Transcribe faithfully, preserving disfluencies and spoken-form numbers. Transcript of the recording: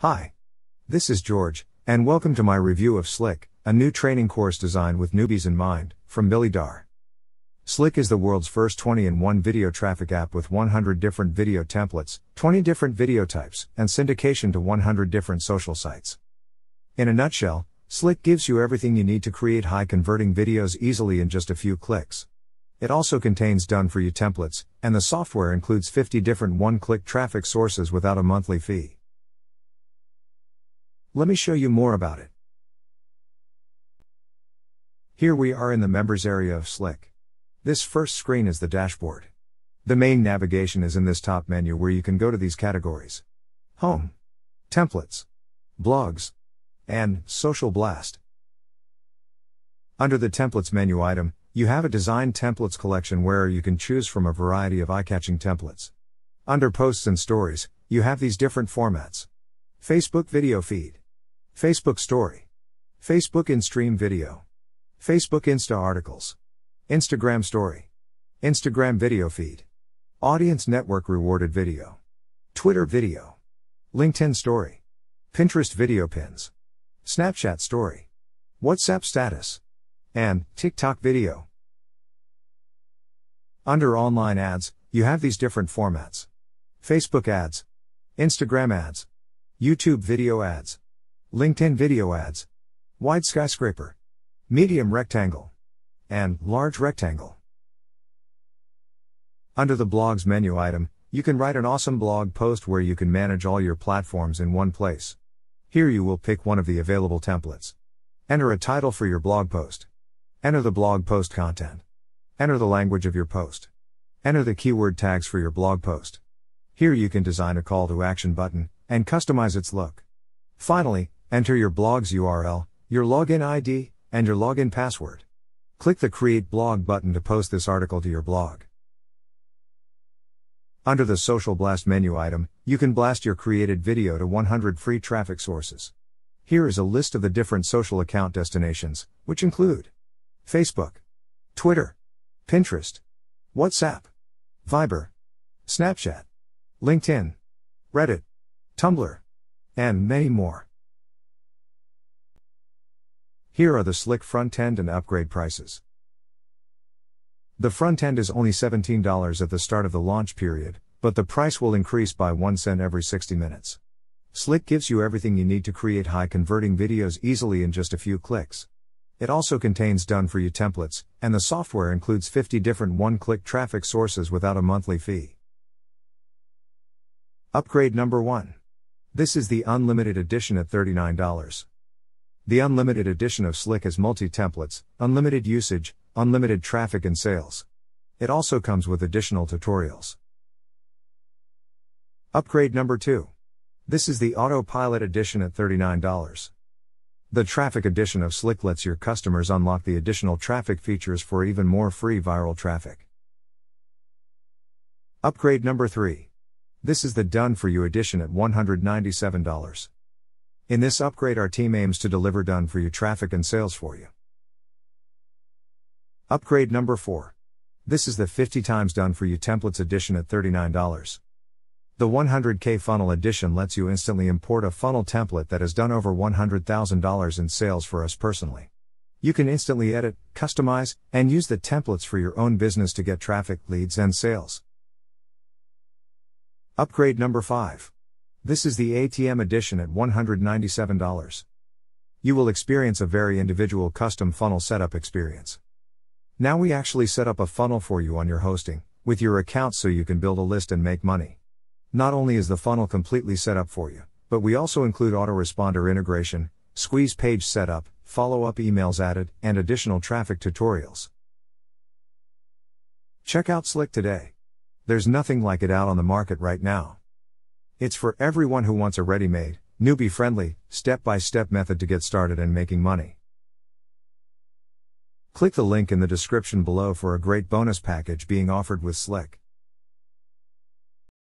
Hi. This is George, and welcome to my review of Slick, a new training course designed with newbies in mind, from Billy Darr. Slick is the world's first twenty in one video traffic app with one hundred different video templates, twenty different video types, and syndication to one hundred different social sites. In a nutshell, Slick gives you everything you need to create high-converting videos easily in just a few clicks. It also contains done-for-you templates, and the software includes fifty different one-click traffic sources without a monthly fee. Let me show you more about it. Here we are in the members area of Slick. This first screen is the dashboard. The main navigation is in this top menu where you can go to these categories: Home, Templates, Blogs, and Social Blast. Under the Templates menu item, you have a Design Templates collection where you can choose from a variety of eye-catching templates. Under Posts and Stories, you have these different formats: Facebook Video Feed, Facebook Story, Facebook In-Stream Video, Facebook Insta Articles, Instagram Story, Instagram Video Feed, Audience Network Rewarded Video, Twitter Video, LinkedIn Story, Pinterest Video Pins, Snapchat Story, WhatsApp Status, and TikTok Video. Under Online Ads, you have these different formats: Facebook Ads, Instagram Ads, YouTube Video Ads, LinkedIn Video Ads, Wide Skyscraper, Medium Rectangle, and Large Rectangle. Under the Blogs menu item, you can write an awesome blog post where you can manage all your platforms in one place. Here you will pick one of the available templates. Enter a title for your blog post. Enter the blog post content. Enter the language of your post. Enter the keyword tags for your blog post. Here you can design a call to action button, and customize its look. Finally, enter your blog's U R L, your login I D, and your login password. Click the Create Blog button to post this article to your blog. Under the Social Blast menu item, you can blast your created video to one hundred free traffic sources. Here is a list of the different social account destinations, which include Facebook, Twitter, Pinterest, WhatsApp, Viber, Snapchat, LinkedIn, Reddit, Tumblr, and many more. Here are the Slick front end and upgrade prices. The front end is only seventeen dollars at the start of the launch period, but the price will increase by one cent every sixty minutes. Slick gives you everything you need to create high-converting videos easily in just a few clicks. It also contains done-for-you templates, and the software includes fifty different one-click traffic sources without a monthly fee. Upgrade number one. This is the Unlimited Edition at thirty-nine dollars. The Unlimited Edition of Slick has multi-templates, unlimited usage, unlimited traffic and sales. It also comes with additional tutorials. Upgrade number two. This is the Autopilot Edition at thirty-nine dollars. The Traffic Edition of Slick lets your customers unlock the additional traffic features for even more free viral traffic. Upgrade number three. This is the Done-for-You Edition at one hundred ninety-seven dollars. In this upgrade, our team aims to deliver done-for-you traffic and sales for you. Upgrade number four. This is the fifty times Done-for-You Templates Edition at thirty-nine dollars. The one hundred K Funnel Edition lets you instantly import a funnel template that has done over one hundred thousand dollars in sales for us personally. You can instantly edit, customize, and use the templates for your own business to get traffic, leads, and sales. Upgrade number five. This is the A T M Edition at one hundred ninety-seven dollars. You will experience a very individual custom funnel setup experience. Now we actually set up a funnel for you on your hosting, with your account, so you can build a list and make money. Not only is the funnel completely set up for you, but we also include autoresponder integration, squeeze page setup, follow-up emails added, and additional traffic tutorials. Check out Slick today. There's nothing like it out on the market right now. It's for everyone who wants a ready-made, newbie-friendly, step-by-step method to get started and making money. Click the link in the description below for a great bonus package being offered with Slick.